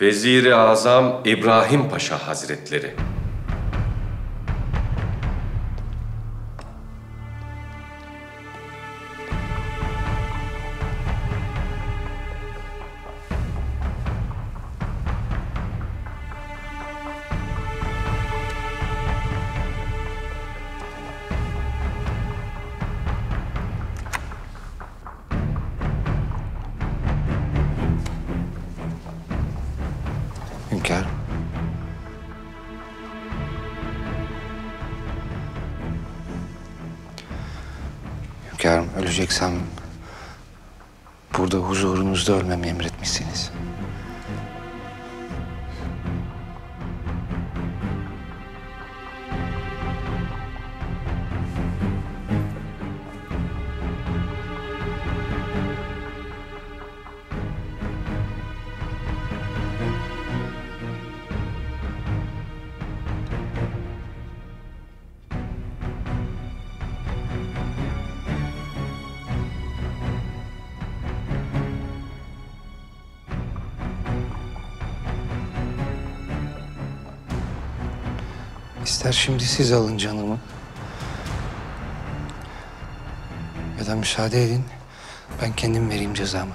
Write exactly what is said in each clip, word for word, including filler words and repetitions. Vezir-i Azam İbrahim Paşa Hazretleri. Hünkârım. Hünkârım, öleceksem burada huzurunuzda ölmemi emretmişsiniz. İster şimdi siz alın canımı ya da müsaade edin, ben kendim vereyim cezamı.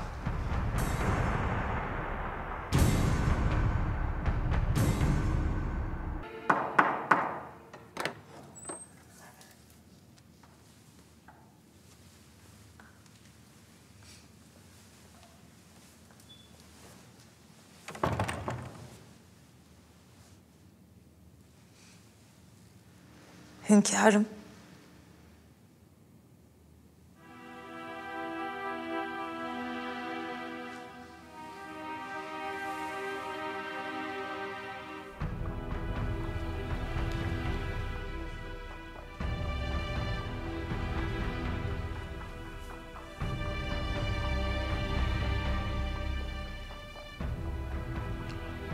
Hünkârım.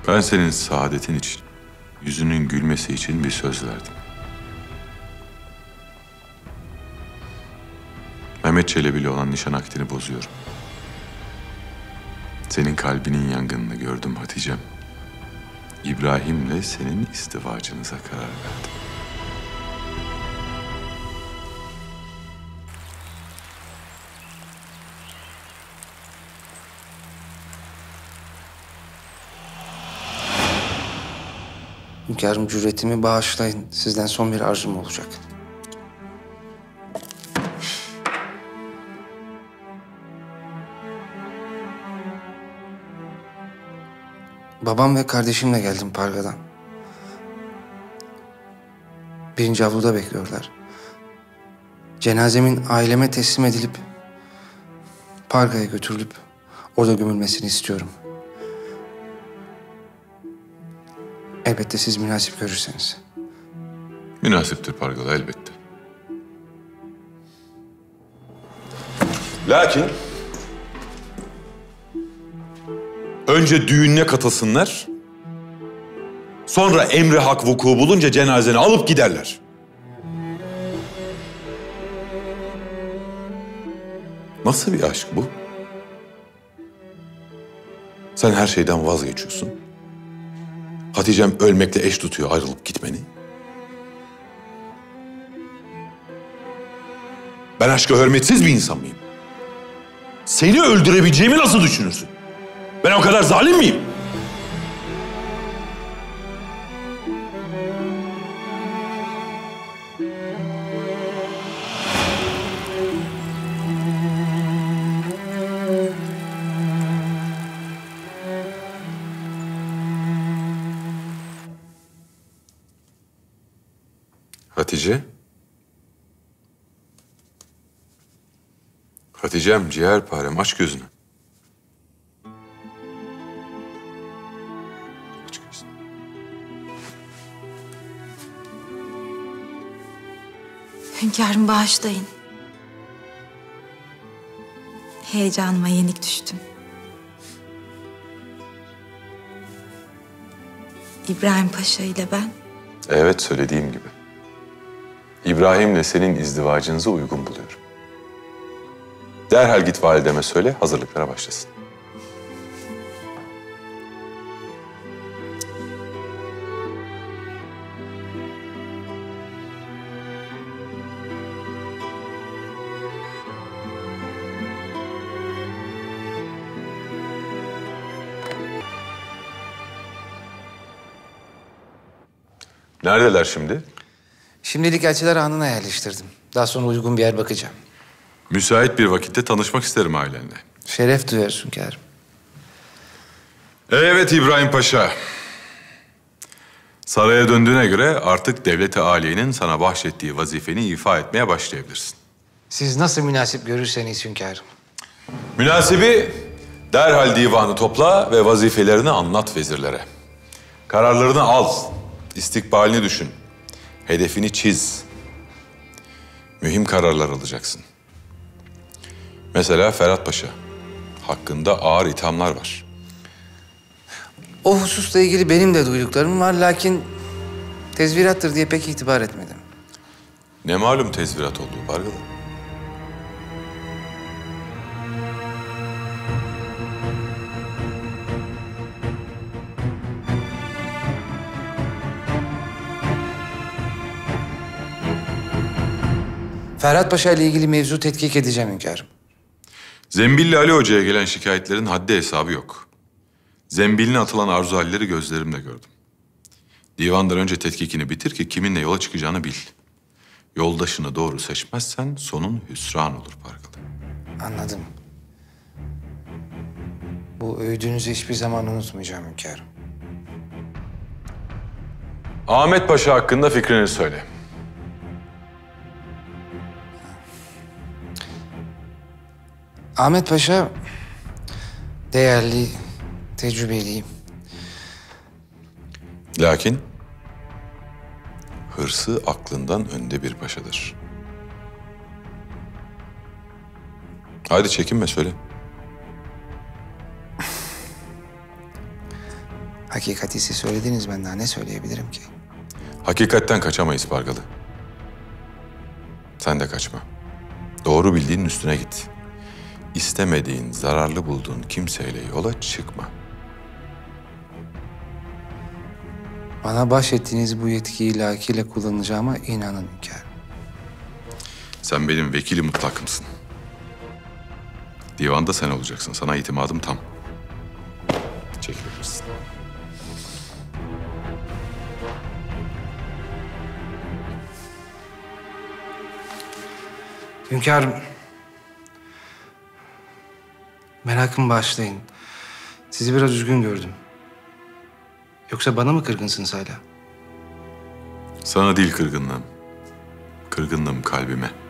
Ben senin saadetin için, yüzünün gülmesi için bir söz verdim. Mehmet Çelebi'yle olan nişan akdini bozuyorum. Senin kalbinin yangınını gördüm Hatice'm. İbrahim'le senin istivacınıza karar verdim. Hünkârım, cüretimi bağışlayın. Sizden son bir arzum olacak. Babam ve kardeşimle geldim Parga'dan. Birinci avluda bekliyorlar. Cenazemin aileme teslim edilip Parga'ya götürülüp orada gömülmesini istiyorum. Elbette siz münasip görürseniz. Münasiptir Pargalı, elbette. Lakin önce düğününe katılsınlar, sonra emri hak vuku bulunca cenazeni alıp giderler. Nasıl bir aşk bu? Sen her şeyden vazgeçiyorsun. Hatice'm ölmekle eş tutuyor ayrılıp gitmeni. Ben aşka hürmetsiz bir insan mıyım? Seni öldürebileceğimi nasıl düşünürsün? Ben o kadar zalim miyim? Hatice. Hatice'm, ciğerparem, aç gözünü. Hünkârım, bağışlayın. Heyecanıma yenik düştüm. İbrahim Paşa ile ben... Evet, söylediğim gibi. İbrahim'le senin izdivacınıza uygun buluyorum. Derhal git valideme söyle, hazırlıklara başlasın. Neredeler şimdi? Şimdilik elçiler hanına yerleştirdim. Daha sonra uygun bir yer bakacağım. Müsait bir vakitte tanışmak isterim ailenle. Şeref duyarız hünkârım. Evet İbrahim Paşa. Saraya döndüğüne göre artık Devleti Aliye'nin sana bahşettiği vazifeni ifa etmeye başlayabilirsin. Siz nasıl münasip görürseniz hünkârım. Münasibi derhal divanı topla ve vazifelerini anlat vezirlere. Kararlarını al, istikbalini düşün, hedefini çiz. Mühim kararlar alacaksın. Mesela Ferhat Paşa hakkında ağır ithamlar var. O hususla ilgili benim de duyduklarım var, lakin tezvirattır diye pek itibar etmedim. Ne malum tezvirat olduğu Pargalı? Ferhat Paşa ile ilgili mevzu tetkik edeceğim hünkârım. Zembilli Ali Hoca'ya gelen şikayetlerin haddi hesabı yok. Zembilli'ne atılan arzu halleri gözlerimle gördüm. Divandan önce tetkikini bitir ki kiminle yola çıkacağını bil. Yoldaşını doğru seçmezsen sonun hüsran olur Pargalı. Anladım. Bu öğüdünüzü hiçbir zaman unutmayacağım hünkârım. Ahmet Paşa hakkında fikrini söyle. Ahmet Paşa değerli, tecrübeliyim. Lakin hırsı aklından önde bir paşadır. Haydi çekinme söyle. Hakikati siz söylediniz, ben daha ne söyleyebilirim ki? Hakikatten kaçamayız Pargalı. Sen de kaçma. Doğru bildiğinin üstüne git. İstemediğin, zararlı bulduğun kimseyle yola çıkma. Bana bahşettiğiniz bu yetkiyi ilakiyle kullanacağıma inanın hünkârım. Sen benim vekili mutlakımsın. Divanda sen olacaksın. Sana itimadım tam. Çekilebilirsin. Hünkârım, merakımı bağışlayın. Sizi biraz üzgün gördüm. Yoksa bana mı kırgınsınız hala? Sana değil kırgınlığım. Kırgınlığım kalbime.